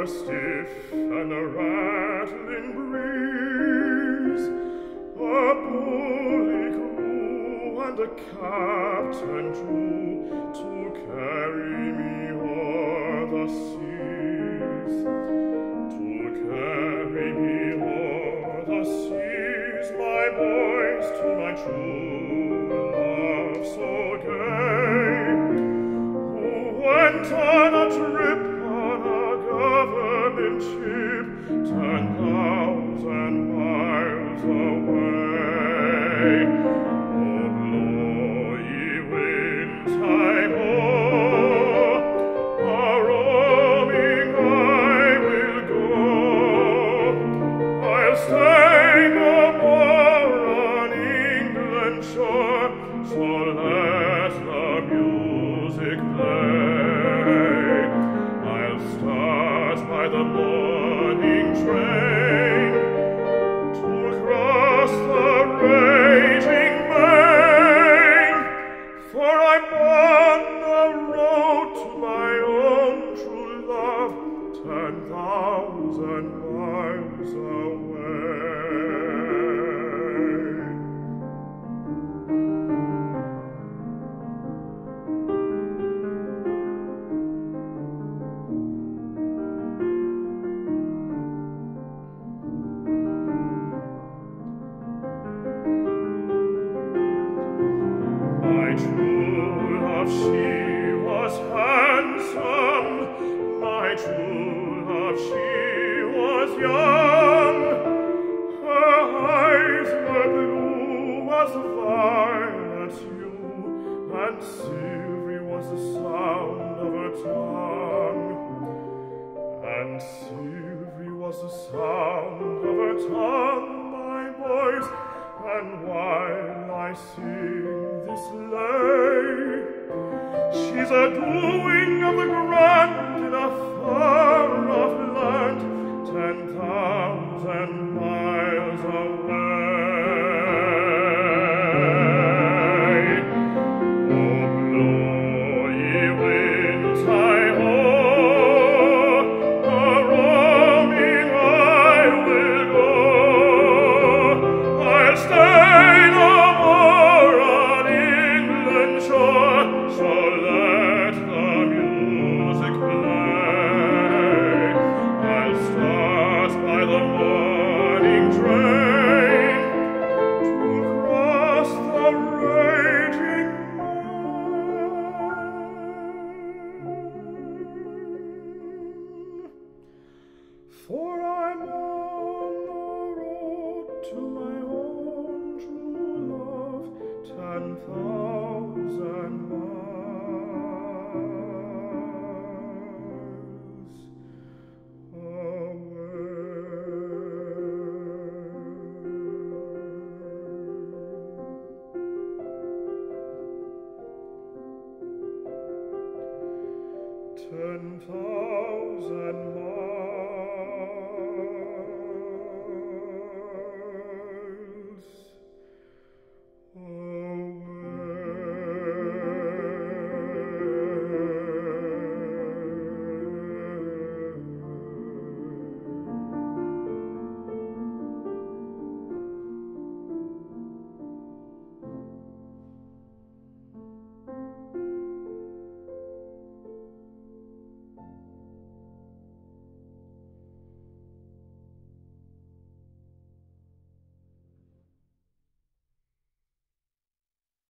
a stiff and a rattling breeze, a bully crew and a captain true to carry me o'er the seas, to carry me o'er the seas, my boys, to my true love so gay, who went on a trip on a government ship 10,000 miles away. Oh, blow ye winds, I hope, a roaming I will go. I'll stay no more on England's shore, so let the music play. I'll start by the morning train to cross the raging main, for I'm on the road to my own true love, 10,000 miles away. True love, she was handsome. My true love, she was young. Her eyes were blue as violet hue, and silvery was the sound of her tongue, and silvery was the sound of her tongue, my boys. And while I sing this lay, she's a-doing of the grand in a far-off land, 10,000